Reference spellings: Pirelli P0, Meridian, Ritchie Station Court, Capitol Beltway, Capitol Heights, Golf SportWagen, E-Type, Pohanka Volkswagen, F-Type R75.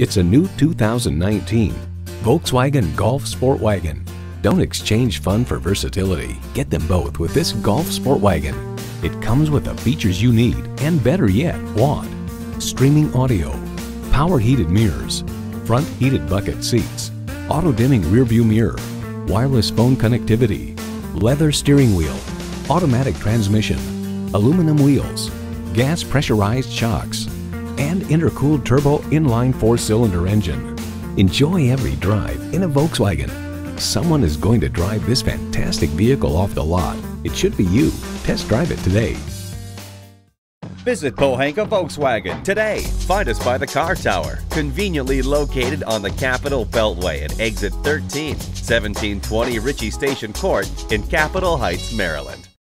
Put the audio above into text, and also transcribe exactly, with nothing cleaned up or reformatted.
It's a new two thousand nineteen Volkswagen Golf SportWagen. Don't exchange fun for versatility. Get them both with this Golf SportWagen. It comes with the features you need and, better yet, want. Streaming audio, power heated mirrors, front heated bucket seats, auto dimming rearview mirror, wireless phone connectivity, leather steering wheel, automatic transmission, aluminum wheels, gas pressurized shocks, and intercooled turbo inline four-cylinder engine. Enjoy every drive in a Volkswagen. Someone is going to drive this fantastic vehicle off the lot. It should be you. Test drive it today. Visit Pohanka Volkswagen today. Find us by the car tower, conveniently located on the Capitol Beltway at exit thirteen, seventeen twenty Ritchie Station Court in Capitol Heights, Maryland.